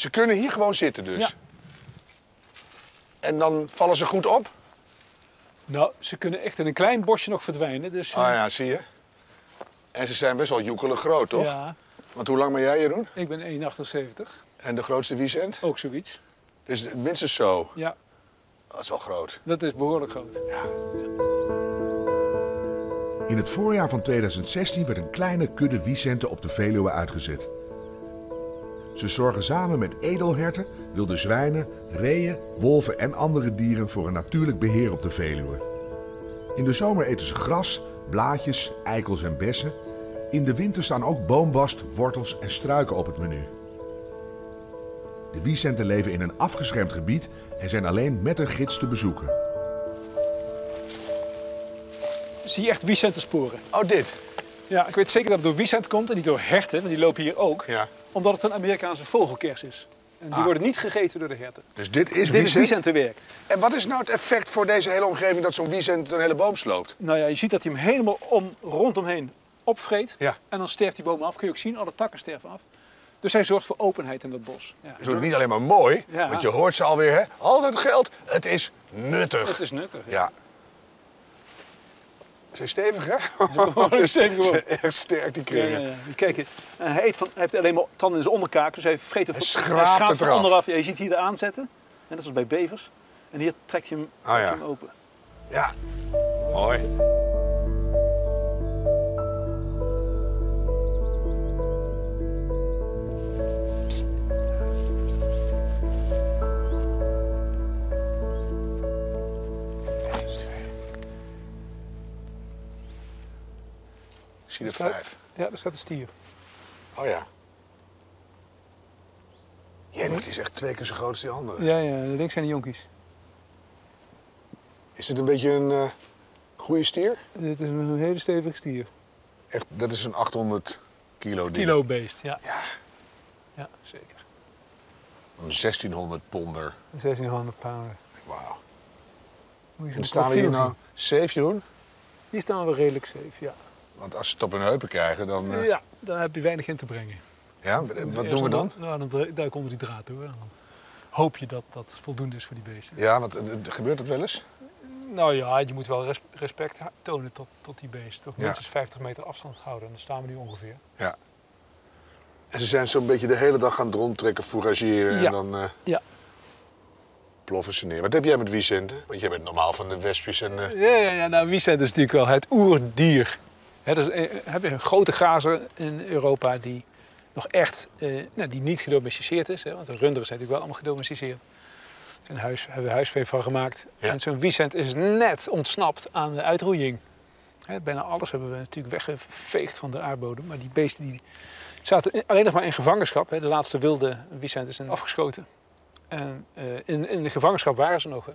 Ze kunnen hier gewoon zitten dus? Ja. En dan vallen ze goed op? Nou, ze kunnen echt in een klein bosje nog verdwijnen. Dus, Ah ja, zie je. En ze zijn best wel joekelig groot, toch? Ja. Want hoe lang ben jij, Jeroen? Ik ben 1,78. En de grootste wisent? Ook zoiets. Dus minstens zo? Ja. Dat is wel groot. Dat is behoorlijk groot. Ja. In het voorjaar van 2016 werd een kleine kudde wisenten op de Veluwe uitgezet. Ze zorgen samen met edelherten, wilde zwijnen, reeën, wolven en andere dieren voor een natuurlijk beheer op de Veluwe. In de zomer eten ze gras, blaadjes, eikels en bessen. In de winter staan ook boombast, wortels en struiken op het menu. De wisenten leven in een afgeschermd gebied en zijn alleen met een gids te bezoeken. Zie je echt wisentensporen? Oh, dit? Ja, ik weet zeker dat het door wisent komt en niet door herten, want die lopen hier ook. Ja. Omdat het een Amerikaanse vogelkers is. En die worden niet gegeten door de herten. Dus dit is wisentenwerk. En wat is nou het effect voor deze hele omgeving dat zo'n wisent een hele boom sloopt? Nou ja, je ziet dat hij hem helemaal rondomheen opvreet. Ja. En dan sterft die boom af. Kun je ook zien, alle takken sterven af. Dus hij zorgt voor openheid in dat bos. Ja. Dus het is niet alleen maar mooi, ja, want je hoort ze alweer, hè? Al dat geld, het is nuttig. Het is nuttig, ja. Ze is stevig, hè? Ze is echt sterk, die kringen. Kijk, hij heeft alleen maar tanden in zijn onderkaak, dus hij vreet het hij schraapt het er onderaf. Ja, je ziet hier de aanzetten, net als bij bevers. En hier trekt hij hem, hem open. Ja, mooi. Er staat, 5. Ja, daar staat een stier. Oh ja. Die is echt 2 keer zo groot als die andere. Ja, ja, links zijn de jonkies. Is dit een beetje een goede stier? Dit is een hele stevige stier. Echt, dat is een 800 kilo ding. Kilo beest, ja. Ja. Ja, zeker. Een 1600 ponder. Een 1600 pounder. Wauw. En staan we hier nou safe, Jeroen? Hier staan we redelijk safe, ja. Want als ze het op hun heupen krijgen, dan... Ja, dan heb je weinig in te brengen. Ja, wat doen we dan? Nou, dan duik onder die draad door. Dan hoop je dat dat voldoende is voor die beesten. Ja, want gebeurt dat wel eens? Nou ja, je moet wel respect tonen tot die beesten. Toch minstens 50 meter afstand houden. En dan staan we nu ongeveer. Ja. En ze zijn zo'n beetje de hele dag aan het rondtrekken, fourageren en dan... Ja. Ploffen ze neer. Wat heb jij met wisenten? Want jij bent normaal van de wespjes en... Ja, nou, wisenten is natuurlijk wel het oerdier. He, dus, heb je een grote grazer in Europa die nog echt die niet gedomesticeerd is. Hè, want de runderen zijn natuurlijk wel allemaal gedomesticeerd. Daar hebben we huisvee van gemaakt. Ja. En zo'n wisent is net ontsnapt aan de uitroeiing. He, bijna alles hebben we natuurlijk weggeveegd van de aardbodem. Maar die beesten die zaten alleen nog maar in gevangenschap. Hè. De laatste wilde wisenten zijn afgeschoten. En in de gevangenschap waren ze nog.